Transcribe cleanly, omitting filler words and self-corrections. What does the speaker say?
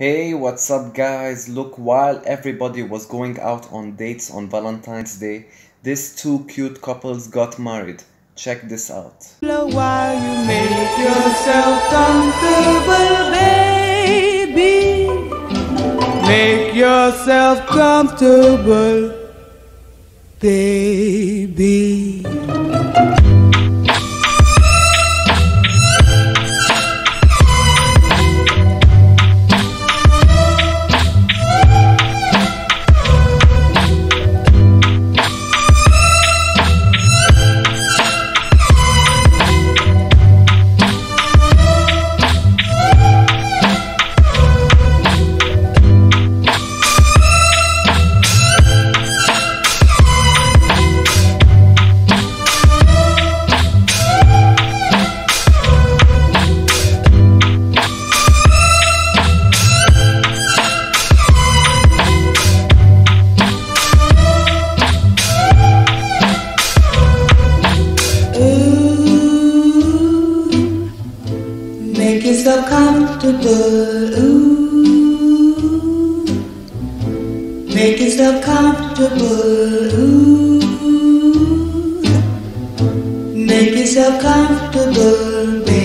Hey, what's up guys? Look, while everybody was going out on dates on Valentine's Day, these two cute couples got married. Check this out. While you make yourself comfortable, baby, make yourself comfortable, baby. Make yourself comfortable, ooh. Make yourself comfortable, ooh. Make yourself comfortable, baby.